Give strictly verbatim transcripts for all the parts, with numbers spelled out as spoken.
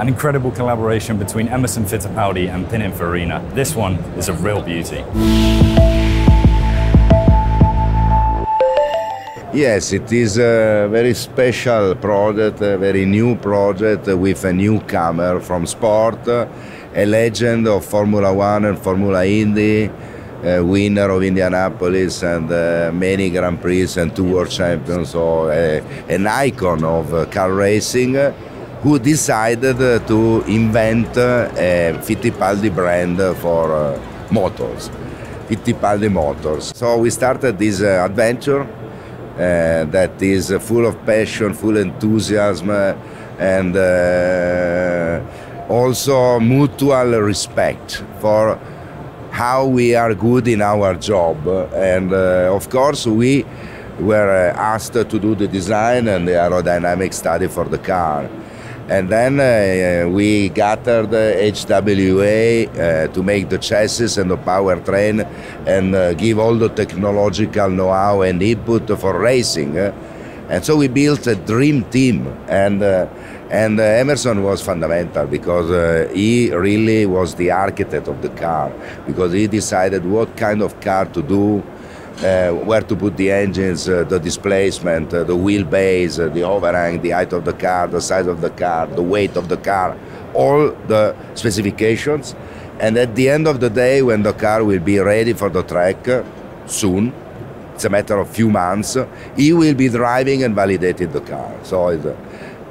an incredible collaboration between Emerson Fittipaldi and Pininfarina. This one is a real beauty. Yes, it is a very special project, a very new project with a newcomer from sport, a legend of Formula One and Formula Indy, a winner of Indianapolis and uh, many Grand Prix and two world champions, so uh, an icon of uh, car racing, uh, who decided uh, to invent uh, a Fittipaldi brand for uh, motors, Fittipaldi Motors. So we started this uh, adventure. Uh, that is uh, full of passion, full enthusiasm, uh, and uh, also mutual respect for how we are good in our job. And uh, of course, we were uh, asked to do the design and the aerodynamic study for the car. And then uh, we gathered H W A uh, to make the chassis and the powertrain and uh, give all the technological know-how and input for racing. And so we built a dream team. And, uh, and uh, Emerson was fundamental because uh, he really was the architect of the car, because he decided what kind of car to do, Uh, where to put the engines, uh, the displacement, uh, the wheelbase, uh, the overhang, the height of the car, the size of the car, the weight of the car, all the specifications. And at the end of the day, when the car will be ready for the track, uh, soon, it's a matter of few months, uh, he will be driving and validating the car. So it's a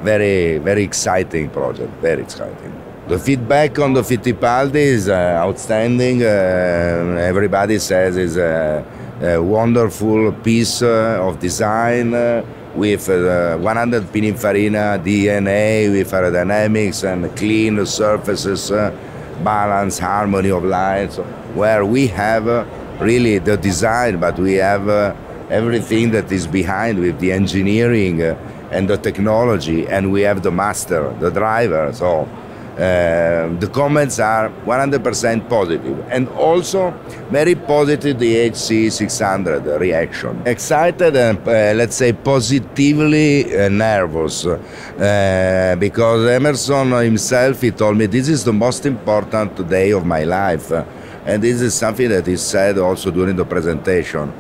very, very exciting project, very exciting. The feedback on the Fittipaldi is uh, outstanding. Uh, everybody says it's a uh, A wonderful piece uh, of design uh, with uh, one hundred Pininfarina D N A, with aerodynamics and clean surfaces, uh, balance, harmony of lines, where we have uh, really the design, but we have uh, everything that is behind with the engineering uh, and the technology, and we have the master, the driver. So Uh, the comments are one hundred percent positive, and also very positive the H C six hundred reaction. Excited and uh, let's say positively uh, nervous, uh, because Emerson himself, he told me this is the most important day of my life, and this is something that he said also during the presentation.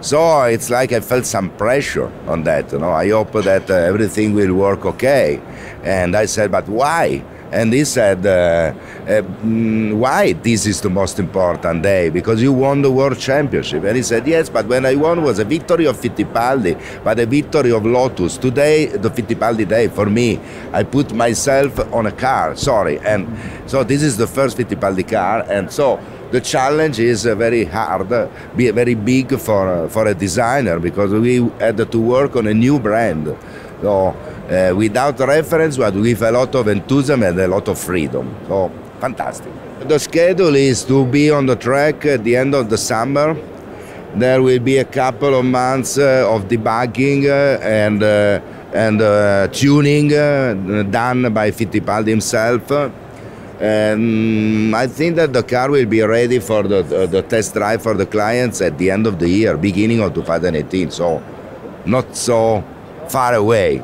So it's like I felt some pressure on that, you know? I hope that uh, everything will work okay, and I said, but why? And he said, uh, uh, why this is the most important day? Because you won the World Championship. And he said, yes, but when I won was a victory of Fittipaldi, but a victory of Lotus. Today, the Fittipaldi day for me, I put myself on a car, sorry. And so this is the first Fittipaldi car. And so the challenge is uh, very hard, uh, be very big for, uh, for a designer, because we had to work on a new brand. So uh, without reference, but with a lot of enthusiasm and a lot of freedom. So fantastic. The schedule is to be on the track at the end of the summer. There will be a couple of months uh, of debugging uh, and, uh, and uh, tuning uh, done by Fittipaldi himself. And I think that the car will be ready for the, the, the test drive for the clients at the end of the year, beginning of two thousand eighteen. So not so far away.